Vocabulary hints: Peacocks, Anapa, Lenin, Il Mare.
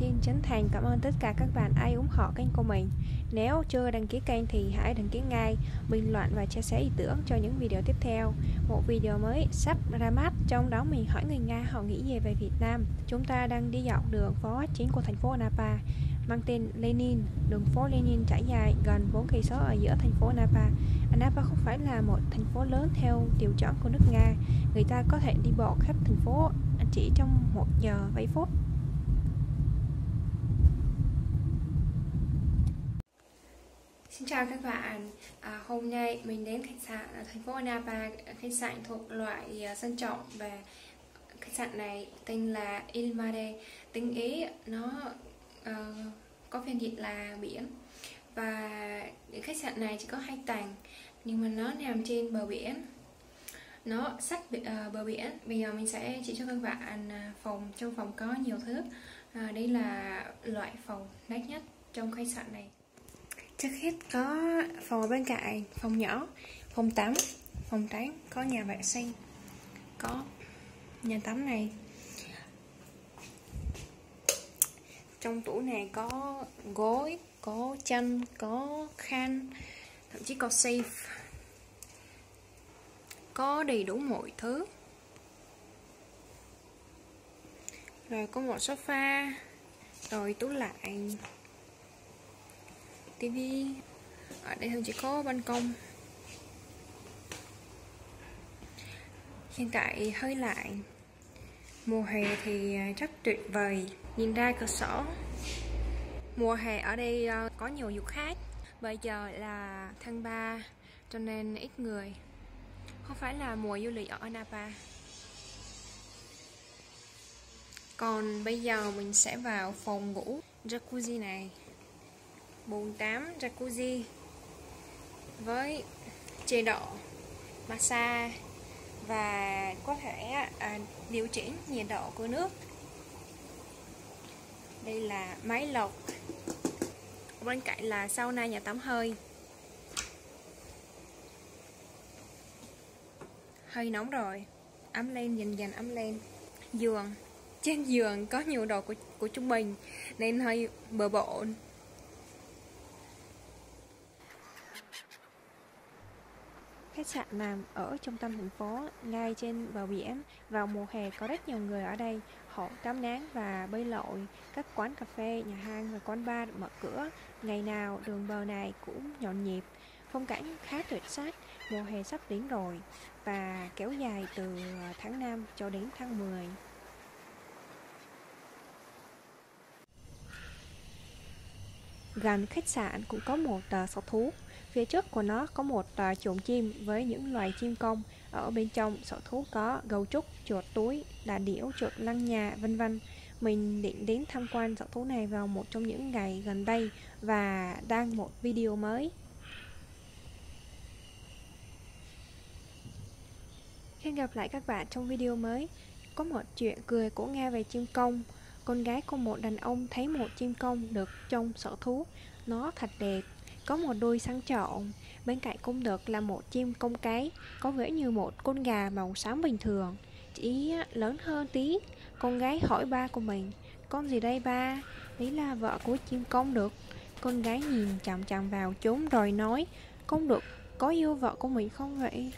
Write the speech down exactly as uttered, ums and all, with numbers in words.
Xin chân thành cảm ơn tất cả các bạn ai ủng hộ kênh của mình. Nếu chưa đăng ký kênh thì hãy đăng ký ngay, bình luận và chia sẻ ý tưởng cho những video tiếp theo. Một video mới sắp ra mắt, trong đó mình hỏi người Nga họ nghĩ gì về Việt Nam. Chúng ta đang đi dọc đường phố chính của thành phố Anapa, mang tên Lenin. Đường phố Lenin trải dài gần bốn cây số ở giữa thành phố Anapa. Anapa không phải là một thành phố lớn theo tiêu chuẩn của nước Nga. Người ta có thể đi bộ khắp thành phố chỉ trong một giờ bảy phút. Xin chào các bạn, à, hôm nay mình đến khách sạn ở thành phố Anapa. Khách sạn thuộc loại uh, sang trọng và khách sạn này tên là Il Mare, tiếng Ý nó uh, có phiên dịch là biển. Và khách sạn này chỉ có hai tầng nhưng mà nó nằm trên bờ biển, nó sát uh, bờ biển. Bây giờ mình sẽ chỉ cho các bạn phòng. Trong phòng có nhiều thứ, uh, đây là loại phòng đắt nhất trong khách sạn này. Trước hết có phòng ở bên cạnh, phòng nhỏ, phòng tắm, phòng tắm, có nhà vệ sinh, có nhà tắm này. Trong tủ này có gối, có chăn, có khăn, thậm chí có safe. Có đầy đủ mọi thứ. Rồi có một sofa, rồi tủ lạnh, tivi. Ở đây thường chỉ có ban công. Hiện tại hơi lạnh, mùa hè thì rất tuyệt vời. Nhìn ra cửa sổ, mùa hè ở đây có nhiều du khách. Bây giờ là tháng ba cho nên ít người, không phải là mùa du lịch ở Anapa. Còn bây giờ mình sẽ vào phòng ngủ jacuzzi này, bồn tắm jacuzzi với chế độ massage và có thể à, điều chỉnh nhiệt độ của nước. Đây là máy lọc, bên cạnh là sauna, nhà tắm hơi. Hơi nóng rồi, ấm lên, dần dần ấm lên. Giường, trên giường có nhiều đồ của, của chúng mình nên hơi bừa bộn. Khách sạn nằm ở trung tâm thành phố, ngay trên bờ biển. Vào mùa hè có rất nhiều người ở đây, họ tắm nắng và bơi lội. Các quán cà phê, nhà hàng và quán bar mở cửa. Ngày nào đường bờ này cũng nhộn nhịp. Phong cảnh khá tuyệt sắc. Mùa hè sắp đến rồi và kéo dài từ tháng năm cho đến tháng mười. Gần khách sạn cũng có một sở thú. Phía trước của nó có một chuồng chim với những loài chim công. Ở bên trong sở thú có gấu trúc, chuột túi, đà điểu, chuột lăng nhà, vân vân. Mình định đến tham quan sở thú này vào một trong những ngày gần đây và đăng một video mới. Hẹn gặp lại các bạn trong video mới. Có một chuyện cười của Nga về chim công. Con gái của một đàn ông thấy một chim công đực trong sở thú. Nó thật đẹp, có một đuôi sang trọng. Bên cạnh công đực là một chim công cái, có vẻ như một con gà màu xám bình thường, chỉ lớn hơn tí. Con gái hỏi ba của mình, con gì đây ba? Đấy là vợ của chim công đực. Con gái nhìn chằm chằm vào chúng rồi nói, công đực có yêu vợ của mình không vậy?